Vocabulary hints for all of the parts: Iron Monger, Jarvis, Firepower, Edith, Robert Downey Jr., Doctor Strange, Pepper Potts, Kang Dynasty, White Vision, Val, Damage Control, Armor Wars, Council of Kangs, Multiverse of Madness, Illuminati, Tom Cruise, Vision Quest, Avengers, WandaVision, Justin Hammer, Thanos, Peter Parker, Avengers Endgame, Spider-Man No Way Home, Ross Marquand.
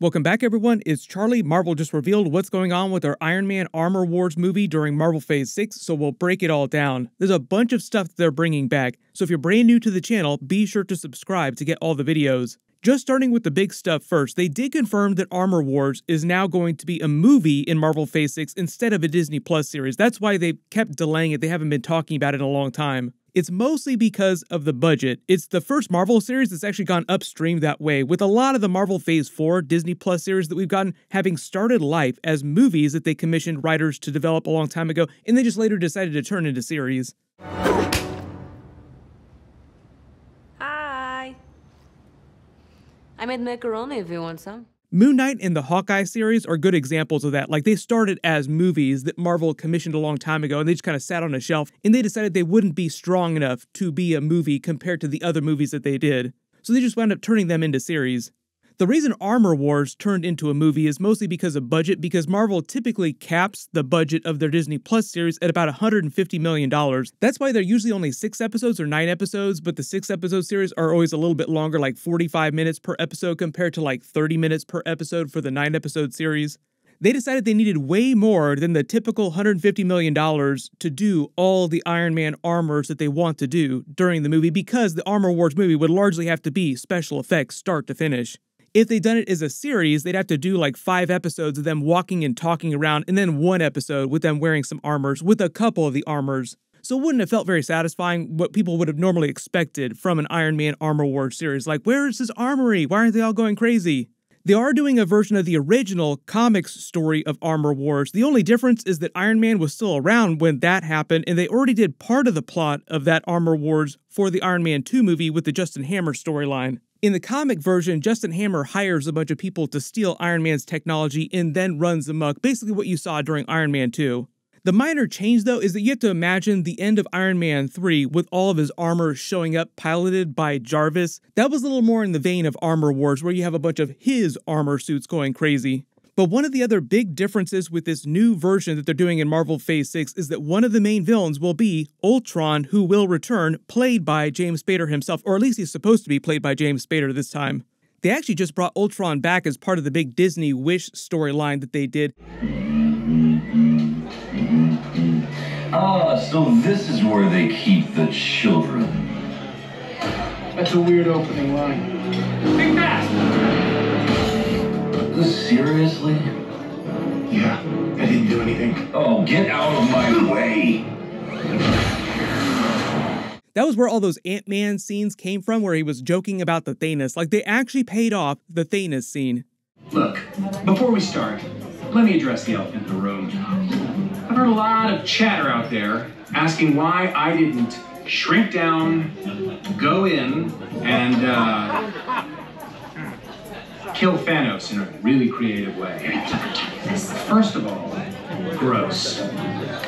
Welcome back, everyone. It's Charlie. Marvel just revealed what's going on with their Iron Man Armor Wars movie during Marvel Phase 6, so we'll break it all down. There's a bunch of stuff that they're bringing back, so if you're brand new to the channel, be sure to subscribe to get all the videos. Just starting with the big stuff first, they did confirm that Armor Wars is now going to be a movie in Marvel Phase 6 instead of a Disney Plus series. That's why they kept delaying it. They haven't been talking about it in a long time. It's mostly because of the budget. It's the first Marvel series that's actually gone upstream that way, with a lot of the Marvel Phase 4 Disney Plus series that we've gotten having started life as movies that they commissioned writers to develop a long time ago, and they just later decided to turn into series. Hi. I made macaroni if you want some. Moon Knight and the Hawkeye series are good examples of that. Like, they started as movies that Marvel commissioned a long time ago, and they just kind of sat on a shelf, and they decided they wouldn't be strong enough to be a movie compared to the other movies that they did. So they just wound up turning them into series. The reason Armor Wars turned into a movie is mostly because of budget, because Marvel typically caps the budget of their Disney Plus series at about $150 million. That's why they're usually only 6 episodes or 9 episodes, but the 6 episode series are always a little bit longer, like 45 minutes per episode compared to like 30 minutes per episode for the 9 episode series. They decided they needed way more than the typical $150 million to do all the Iron Man armors that they want to do during the movie, because the Armor Wars movie would largely have to be special effects start to finish. If they'd done it as a series, they'd have to do like 5 episodes of them walking and talking around, and then 1 episode with them wearing some armors, with a couple of the armors. So it wouldn't have felt very satisfying, what people would have normally expected from an Iron Man Armor Wars series. Like, where is his armory? Why aren't they all going crazy? They are doing a version of the original comics story of Armor Wars. The only difference is that Iron Man was still around when that happened, and they already did part of the plot of that Armor Wars for the Iron Man 2 movie with the Justin Hammer storyline. In the comic version, Justin Hammer hires a bunch of people to steal Iron Man's technology and then runs amok, basically what you saw during Iron Man 2. The minor change, though, is that you have to imagine the end of Iron Man 3 with all of his armor showing up piloted by Jarvis. That was a little more in the vein of Armor Wars, where you have a bunch of his armor suits going crazy. But one of the other big differences with this new version that they're doing in Marvel Phase 6 is that one of the main villains will be Ultron, who will return, played by James Spader himself, or at least he's supposed to be played by James Spader this time. They actually just brought Ultron back as part of the big Disney Wish storyline that they did. Ah, so this is where they keep the children. That's a weird opening line. Think fast! Seriously? Yeah, I didn't do anything. Oh, get out of my way! That was where all those Ant-Man scenes came from, where he was joking about the Thanos. Like, they actually paid off the Thanos scene. Look, before we start, let me address the elephant in the room. I've heard a lot of chatter out there asking why I didn't shrink down, go in, and, kill Thanos in a really creative way. First of all, gross.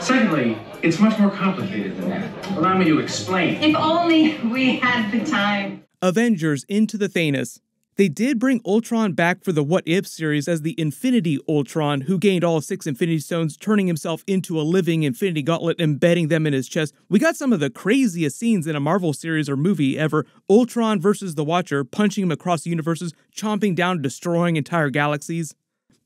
Secondly, it's much more complicated than that. Allow me to explain. If only we had the time. Avengers Into the Thanos. They did bring Ultron back for the What If series as the Infinity Ultron, who gained all 6 Infinity Stones, turning himself into a living Infinity Gauntlet, embedding them in his chest. We got some of the craziest scenes in a Marvel series or movie ever. Ultron versus the Watcher, punching him across universes, chomping down, destroying entire galaxies.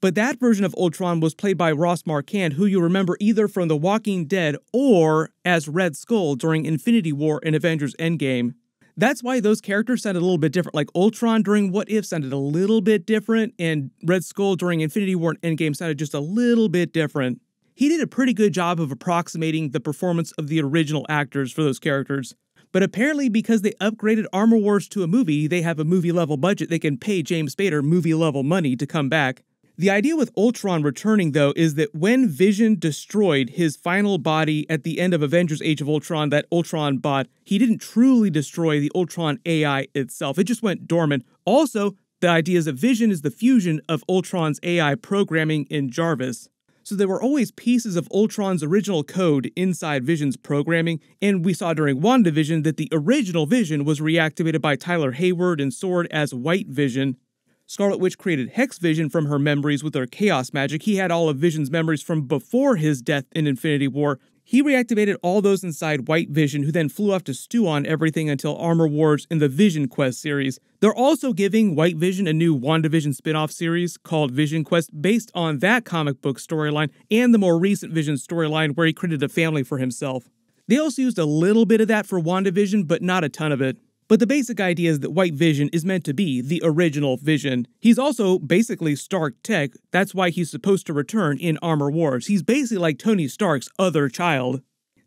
But that version of Ultron was played by Ross Marquand, who you remember either from The Walking Dead or as Red Skull during Infinity War and Avengers Endgame. That's why those characters sounded a little bit different. Like, Ultron during What If sounded a little bit different, and Red Skull during Infinity War and Endgame sounded just a little bit different. He did a pretty good job of approximating the performance of the original actors for those characters. But apparently, because they upgraded Armor Wars to a movie, they have a movie-level budget. They can pay James Spader movie-level money to come back. The idea with Ultron returning, though, is that when Vision destroyed his final body at the end of Avengers Age of Ultron, that Ultron bot, he didn't truly destroy the Ultron AI itself. It just went dormant. Also, the idea is that Vision is the fusion of Ultron's AI programming in Jarvis. So there were always pieces of Ultron's original code inside Vision's programming, and we saw during WandaVision that the original Vision was reactivated by Tyler Hayward and Sword as White Vision. Scarlet Witch created Hex Vision from her memories with her chaos magic. He had all of Vision's memories from before his death in Infinity War. He reactivated all those inside White Vision, who then flew off to stew on everything until Armor Wars and the Vision Quest series. They're also giving White Vision a new WandaVision spin-off series called Vision Quest based on that comic book storyline and the more recent Vision storyline where he created a family for himself. They also used a little bit of that for WandaVision, but not a ton of it. But the basic idea is that White Vision is meant to be the original Vision. He's also basically Stark Tech. That's why he's supposed to return in Armor Wars. He's basically like Tony Stark's other child.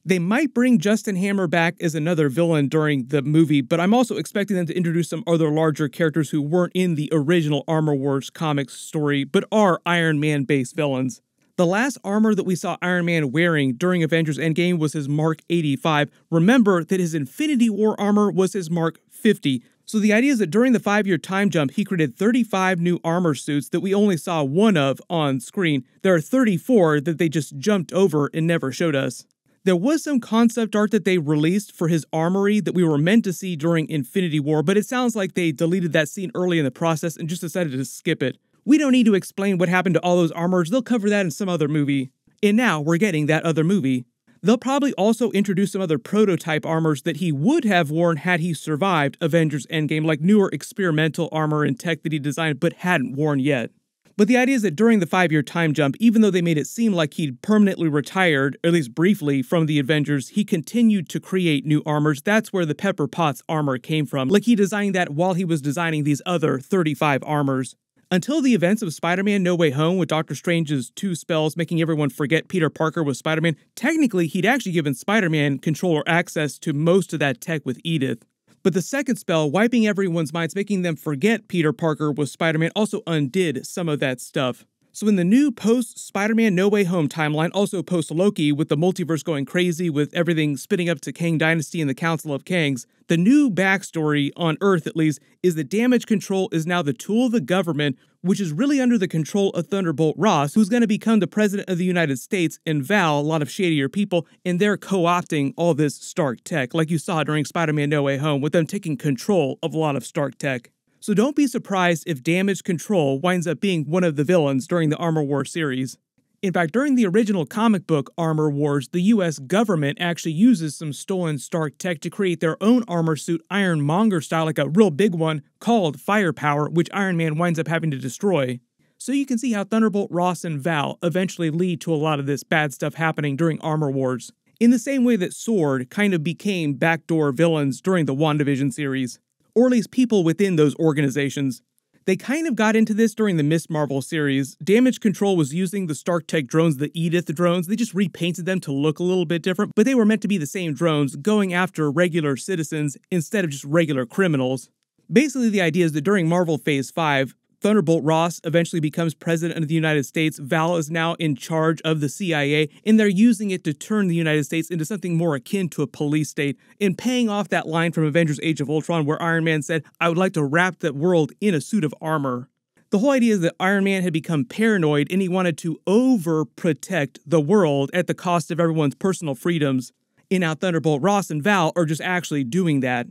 They might bring Justin Hammer back as another villain during the movie, but I'm also expecting them to introduce some other larger characters who weren't in the original Armor Wars comics story, but are Iron Man-based villains. The last armor that we saw Iron Man wearing during Avengers Endgame was his Mark 85. Remember that his Infinity War armor was his Mark 50. So the idea is that during the 5-year time jump, he created 35 new armor suits that we only saw one of on screen. There are 34 that they just jumped over and never showed us. There was some concept art that they released for his armory that we were meant to see during Infinity War, but it sounds like they deleted that scene early in the process and just decided to skip it. We don't need to explain what happened to all those armors, they'll cover that in some other movie. And now we're getting that other movie. They'll probably also introduce some other prototype armors that he would have worn had he survived Avengers Endgame, like newer experimental armor and tech that he designed but hadn't worn yet. But the idea is that during the 5-year time jump, even though they made it seem like he'd permanently retired, at least briefly, from the Avengers, he continued to create new armors. That's where the Pepper Potts armor came from. Like he designed that while he was designing these other 35 armors. Until the events of Spider-Man No Way Home, with Doctor Strange's two spells making everyone forget Peter Parker was Spider-Man, technically he'd actually given Spider-Man control or access to most of that tech with Edith. But the second spell, wiping everyone's minds, making them forget Peter Parker was Spider-Man, also undid some of that stuff. So in the new post-Spider-Man No Way Home timeline, also post-Loki, with the multiverse going crazy, with everything spinning up to Kang Dynasty and the Council of Kangs, the new backstory, on Earth at least, is that Damage Control is now the tool of the government, which is really under the control of Thunderbolt Ross, who's going to become the President of the United States and Val, a lot of shadier people, and they're co-opting all this Stark Tech, like you saw during Spider-Man No Way Home, with them taking control of a lot of Stark Tech. So don't be surprised if Damage Control winds up being one of the villains during the Armor Wars series. In fact, during the original comic book Armor Wars, the US government actually uses some stolen Stark tech to create their own armor suit, Iron Monger style, like a real big one, called Firepower, which Iron Man winds up having to destroy. So you can see how Thunderbolt Ross and Val eventually lead to a lot of this bad stuff happening during Armor Wars, in the same way that Sword kind of became backdoor villains during the WandaVision series, or at least people within those organizations. They kind of got into this during the Ms. Marvel series. Damage Control was using the Stark Tech drones, the Edith drones. They just repainted them to look a little bit different, but they were meant to be the same drones going after regular citizens instead of just regular criminals. Basically, the idea is that during Marvel Phase 5, Thunderbolt Ross eventually becomes President of the United States. Val is now in charge of the CIA, and they're using it to turn the United States into something more akin to a police state, and paying off that line from Avengers Age of Ultron where Iron Man said, "I would like to wrap the world in a suit of armor." The whole idea is that Iron Man had become paranoid and he wanted to overprotect the world at the cost of everyone's personal freedoms. And now Thunderbolt Ross and Val are just actually doing that.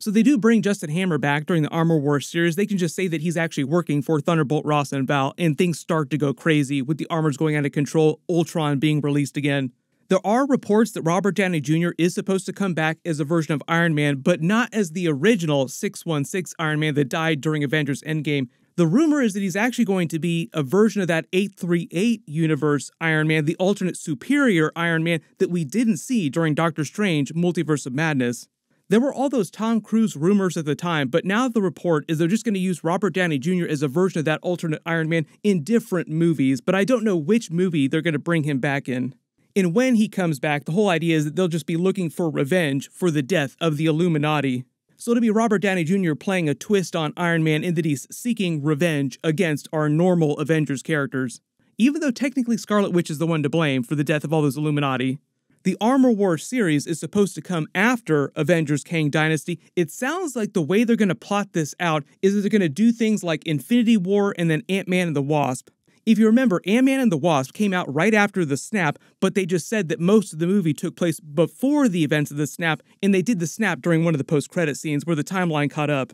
So they do bring Justin Hammer back during the Armor Wars series. They can just say that he's actually working for Thunderbolt Ross and Val, and things start to go crazy with the armors going out of control, Ultron being released again. There are reports that Robert Downey Jr. is supposed to come back as a version of Iron Man, but not as the original 616 Iron Man that died during Avengers Endgame. The rumor is that he's actually going to be a version of that 838 universe Iron Man, the alternate superior Iron Man that we didn't see during Doctor Strange Multiverse of Madness. There were all those Tom Cruise rumors at the time, but now the report is they're just going to use Robert Downey Jr. as a version of that alternate Iron Man in different movies, but I don't know which movie they're going to bring him back in. And when he comes back, the whole idea is that they'll just be looking for revenge for the death of the Illuminati. So it'll be Robert Downey Jr. playing a twist on Iron Man in that he's seeking revenge against our normal Avengers characters, even though technically Scarlet Witch is the one to blame for the death of all those Illuminati. The Armor Wars series is supposed to come after Avengers Kang Dynasty. It sounds like the way they're going to plot this out is that they're going to do things like Infinity War and then Ant-Man and the Wasp. If you remember, Ant-Man and the Wasp came out right after the snap, but they just said that most of the movie took place before the events of the snap, and they did the snap during one of the post-credit scenes where the timeline caught up.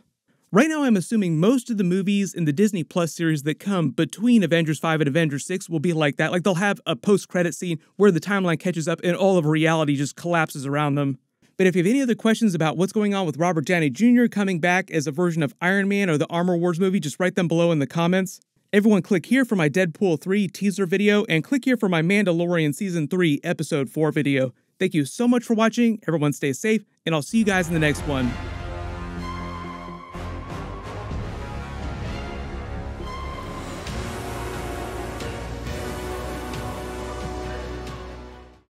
Right now, I'm assuming most of the movies in the Disney Plus series that come between Avengers 5 and Avengers 6 will be like that. Like, they'll have a post-credit scene where the timeline catches up and all of reality just collapses around them. But if you have any other questions about what's going on with Robert Downey Jr. coming back as a version of Iron Man or the Armor Wars movie, just write them below in the comments. Everyone, click here for my Deadpool 3 teaser video, and click here for my Mandalorian Season 3 Episode 4 video. Thank you so much for watching, everyone stay safe, and I'll see you guys in the next one.